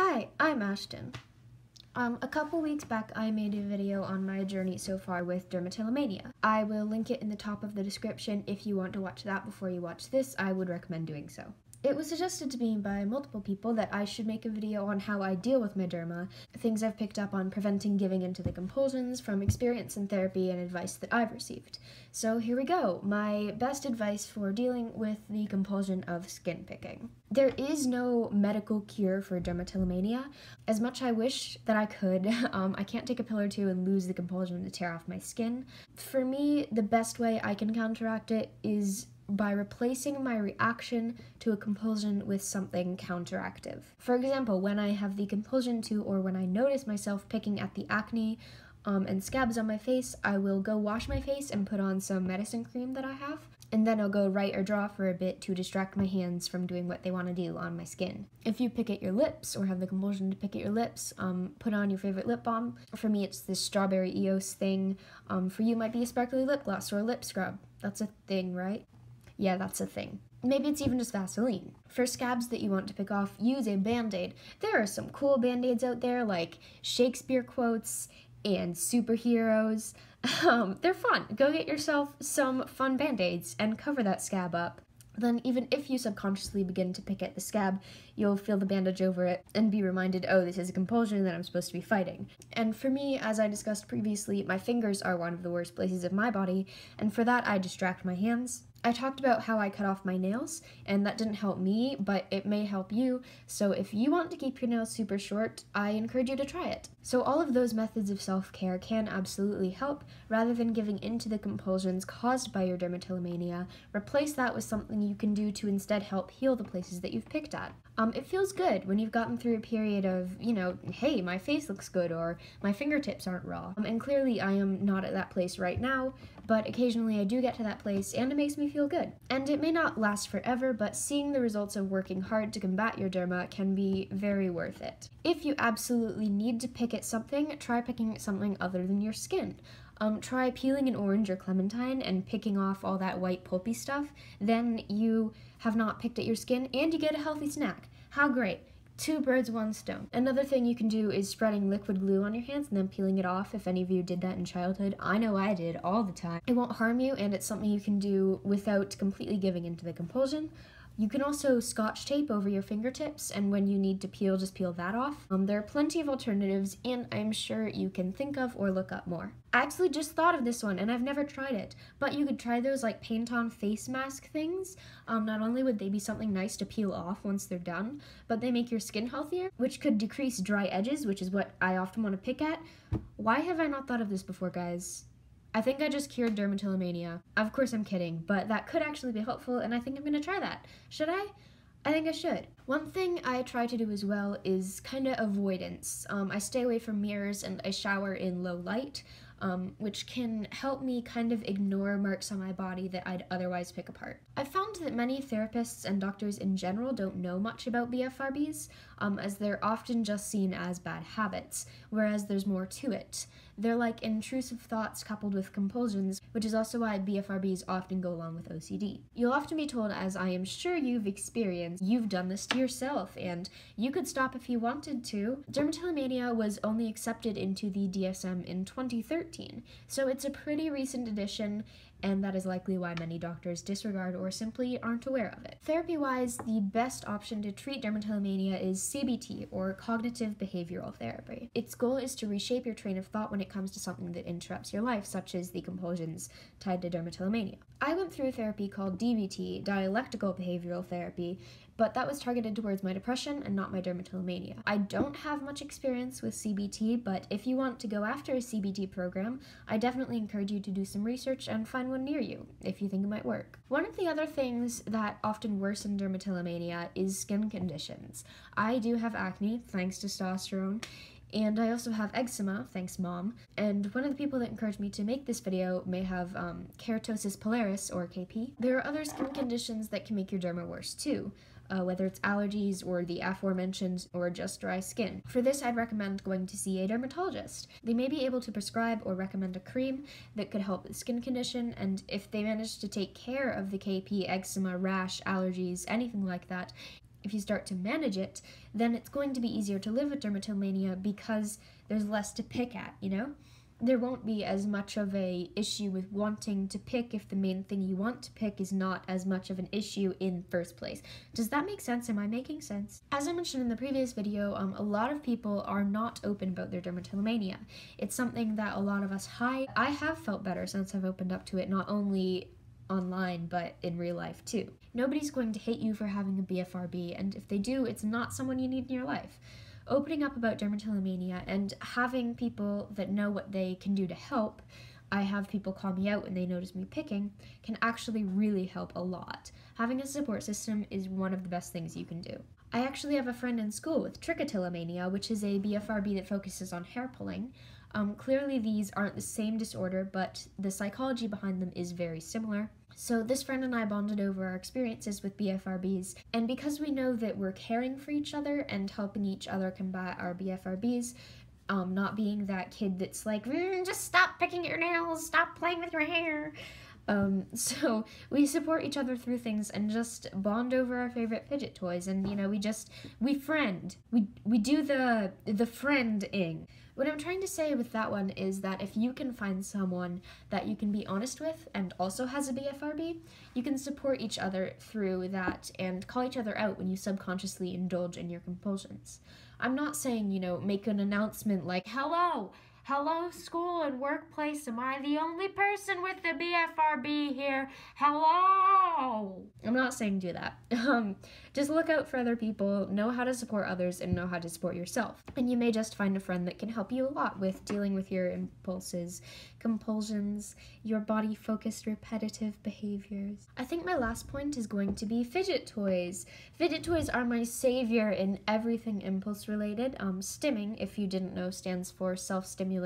Hi, I'm Ashton. A couple weeks back I made a video on my journey so far with dermatillomania. I will link it in the top of the description if you want to watch that before you watch this. I would recommend doing so. It was suggested to me by multiple people that I should make a video on how I deal with my derma, things I've picked up on preventing giving into the compulsions from experience in therapy and advice that I've received. So here we go, my best advice for dealing with the compulsion of skin picking. There is no medical cure for dermatillomania. As much I wish that I could, I can't take a pill or two and lose the compulsion to tear off my skin. For me, the best way I can counteract it is by replacing my reaction to a compulsion with something counteractive. For example, when I have the compulsion to, or when I notice myself picking at the acne and scabs on my face, I will go wash my face and put on some medicine cream that I have, and then I'll go write or draw for a bit to distract my hands from doing what they want to do on my skin. If you pick at your lips, or have the compulsion to pick at your lips, put on your favorite lip balm. For me, it's this strawberry EOS thing. For you, it might be a sparkly lip gloss or a lip scrub. That's a thing, right? Yeah, that's a thing. Maybe it's even just Vaseline. For scabs that you want to pick off, use a Band-Aid. There are some cool Band-Aids out there, like Shakespeare quotes and superheroes. They're fun. Go get yourself some fun Band-Aids and cover that scab up. Then even if you subconsciously begin to pick at the scab, you'll feel the bandage over it and be reminded, oh, this is a compulsion that I'm supposed to be fighting. And for me, as I discussed previously, my fingers are one of the worst places of my body, and for that I distract my hands. I talked about how I cut off my nails, and that didn't help me, but it may help you, so if you want to keep your nails super short, I encourage you to try it. So all of those methods of self-care can absolutely help. Rather than giving in to the compulsions caused by your dermatillomania, replace that with something you can do to instead help heal the places that you've picked at. It feels good when you've gotten through a period of, you know, hey, my face looks good, or my fingertips aren't raw. And clearly I am not at that place right now, but occasionally I do get to that place, and it makes me feel good. And it may not last forever, but seeing the results of working hard to combat your derma can be very worth it. If you absolutely need to pick at something, try picking at something other than your skin. Try peeling an orange or clementine and picking off all that white pulpy stuff, then you have not picked at your skin and you get a healthy snack. How great! Two birds, one stone. Another thing you can do is spreading liquid glue on your hands and then peeling it off, if any of you did that in childhood. I know I did all the time. It won't harm you, and it's something you can do without completely giving into the compulsion. You can also scotch tape over your fingertips, and when you need to peel, just peel that off. There are plenty of alternatives, and I'm sure you can think of or look up more. I actually just thought of this one, and I've never tried it, but you could try those like paint-on face mask things. Not only would they be something nice to peel off once they're done, but they make your skin healthier, which could decrease dry edges, which is what I often want to pick at. Why have I not thought of this before, guys? I think I just cured dermatillomania. Of course I'm kidding, but that could actually be helpful, and I think I'm gonna try that. Should I? I think I should. One thing I try to do as well is kind of avoidance. I stay away from mirrors and I shower in low light, which can help me kind of ignore marks on my body that I'd otherwise pick apart. I've found that many therapists and doctors in general don't know much about BFRBs, as they're often just seen as bad habits, whereas there's more to it. They're like intrusive thoughts coupled with compulsions, which is also why BFRBs often go along with OCD. You'll often be told, as I am sure you've experienced, you've done this to yourself, and you could stop if you wanted to. Dermatillomania was only accepted into the DSM in 2013, so it's a pretty recent addition, and that is likely why many doctors disregard or simply aren't aware of it. Therapy-wise, the best option to treat dermatillomania is CBT, or cognitive behavioral therapy. Its goal is to reshape your train of thought when it comes to something that interrupts your life, such as the compulsions tied to dermatillomania. I went through therapy called DBT, dialectical behavioral therapy, but that was targeted towards my depression and not my dermatillomania. I don't have much experience with CBT, but if you want to go after a CBT program, I definitely encourage you to do some research and find one near you, if you think it might work. One of the other things that often worsen dermatillomania is skin conditions. I do have acne, thanks testosterone, and I also have eczema, thanks mom, and one of the people that encouraged me to make this video may have keratosis pilaris, or KP. There are other skin conditions that can make your derma worse too, whether it's allergies or the aforementioned or just dry skin. For this, I'd recommend going to see a dermatologist. They may be able to prescribe or recommend a cream that could help the skin condition, and if they manage to take care of the KP, eczema, rash, allergies, anything like that, if you start to manage it, then it's going to be easier to live with dermatillomania because there's less to pick at, you know? There won't be as much of a issue with wanting to pick if the main thing you want to pick is not as much of an issue in first place. Does that make sense? Am I making sense? As I mentioned in the previous video, a lot of people are not open about their dermatillomania. It's something that a lot of us hide. I have felt better since I've opened up to it, not only online, but in real life too. Nobody's going to hate you for having a BFRB, and if they do, it's not someone you need in your life. Opening up about dermatillomania and having people that know what they can do to help, I have people call me out when they notice me picking, can actually really help a lot. Having a support system is one of the best things you can do. I actually have a friend in school with trichotillomania, which is a BFRB that focuses on hair pulling. Clearly these aren't the same disorder, but the psychology behind them is very similar. So this friend and I bonded over our experiences with BFRBs, and because we know that we're caring for each other and helping each other combat our BFRBs, not being that kid that's like, just stop picking your nails, stop playing with your hair. So we support each other through things and just bond over our favorite fidget toys, and you know, we do the friend-ing. What I'm trying to say with that one is that if you can find someone that you can be honest with and also has a BFRB, you can support each other through that and call each other out when you subconsciously indulge in your compulsions. I'm not saying, you know, make an announcement like, hello school and workplace, am I the only person with the BFRB here? Hello! I'm not saying do that. Just look out for other people, know how to support others, and know how to support yourself. And you may just find a friend that can help you a lot with dealing with your impulses, compulsions, your body-focused repetitive behaviors. I think my last point is going to be fidget toys. Fidget toys are my savior in everything impulse-related. Stimming, if you didn't know, stands for self-stimulation.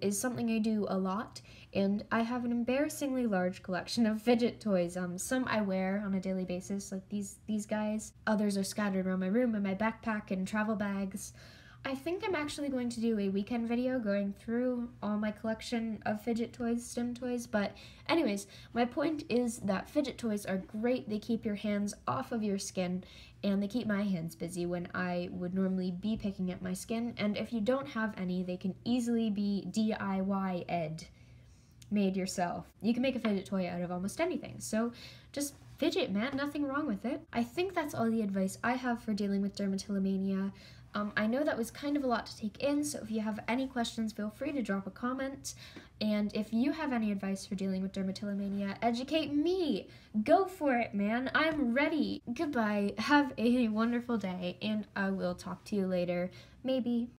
Is something I do a lot, and I have an embarrassingly large collection of fidget toys. Some I wear on a daily basis, like these guys. Others are scattered around my room in my backpack and travel bags. I think I'm actually going to do a weekend video going through all my collection of fidget toys, stim toys, but anyways, my point is that fidget toys are great. They keep your hands off of your skin, and they keep my hands busy when I would normally be picking at my skin, and if you don't have any, they can easily be DIY-ed, made yourself. You can make a fidget toy out of almost anything, so just fidget, man, nothing wrong with it. I think that's all the advice I have for dealing with dermatillomania. I know that was kind of a lot to take in, so if you have any questions, feel free to drop a comment. And if you have any advice for dealing with dermatillomania, educate me! Go for it, man! I'm ready! Goodbye, have a wonderful day, and I will talk to you later, maybe.